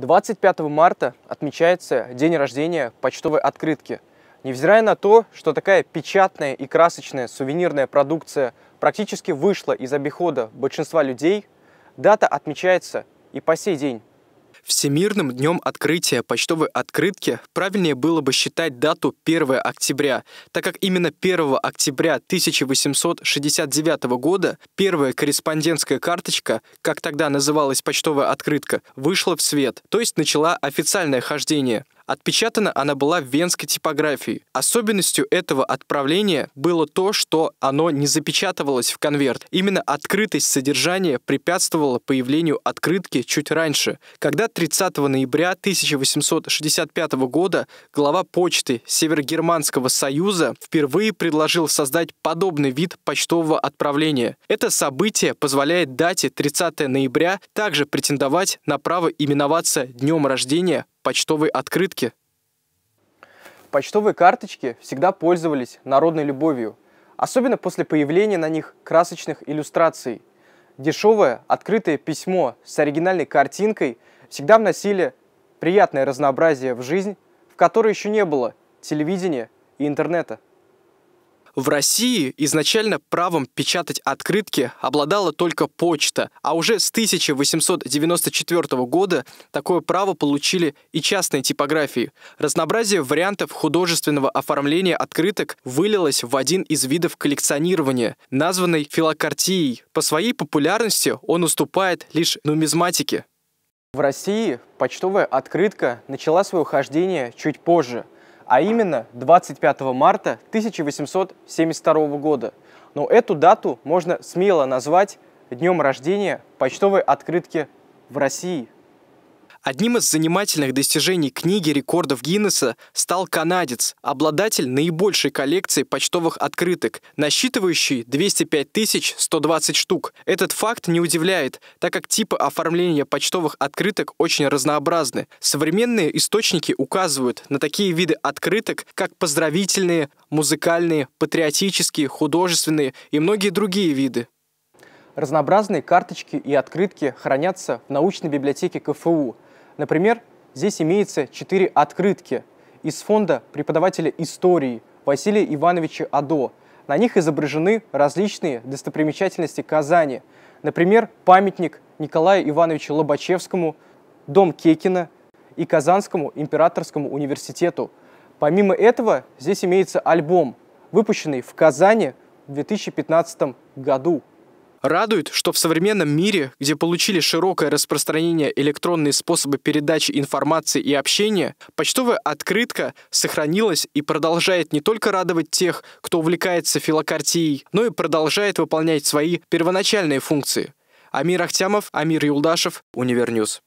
25 марта отмечается день рождения почтовой открытки. Невзирая на то, что такая печатная и красочная сувенирная продукция практически вышла из обихода большинства людей, дата отмечается и по сей день. Всемирным днем открытия почтовой открытки правильнее было бы считать дату 1 октября, так как именно 1 октября 1869 года первая корреспондентская карточка, как тогда называлась почтовая открытка, вышла в свет, то есть начала официальное хождение. Отпечатана она была в венской типографии. Особенностью этого отправления было то, что оно не запечатывалось в конверт. Именно открытость содержания препятствовала появлению открытки чуть раньше, когда 30 ноября 1865 года глава почты Северогерманского союза впервые предложил создать подобный вид почтового отправления. Это событие позволяет дате 30 ноября также претендовать на право именоваться днем рождения почтовой открытки. Почтовые карточки всегда пользовались народной любовью, особенно после появления на них красочных иллюстраций. Дешевое открытое письмо с оригинальной картинкой всегда вносили приятное разнообразие в жизнь, в которой еще не было телевидения и интернета. В России изначально правом печатать открытки обладала только почта, а уже с 1894 года такое право получили и частные типографии. Разнообразие вариантов художественного оформления открыток вылилось в один из видов коллекционирования, названный филокартией. По своей популярности он уступает лишь нумизматике. В России почтовая открытка начала свое хождение чуть позже, а именно 25 марта 1872 года. Но эту дату можно смело назвать днем рождения почтовой открытки в России. Одним из занимательных достижений книги рекордов Гиннесса стал канадец, обладатель наибольшей коллекции почтовых открыток, насчитывающий 205 120 штук. Этот факт не удивляет, так как типы оформления почтовых открыток очень разнообразны. Современные источники указывают на такие виды открыток, как поздравительные, музыкальные, патриотические, художественные и многие другие виды. Разнообразные карточки и открытки хранятся в научной библиотеке КФУ. Например, здесь имеется 4 открытки из фонда преподавателя истории Василия Ивановича Адо. На них изображены различные достопримечательности Казани. Например, памятник Николаю Ивановичу Лобачевскому, дом Кекина и Казанскому императорскому университету. Помимо этого, здесь имеется альбом, выпущенный в Казани в 2015 году. Радует, что в современном мире, где получили широкое распространение электронные способы передачи информации и общения, почтовая открытка сохранилась и продолжает не только радовать тех, кто увлекается филокартией, но и продолжает выполнять свои первоначальные функции. Амир Ахтямов, Амир Юлдашев, Универ-Ньюс.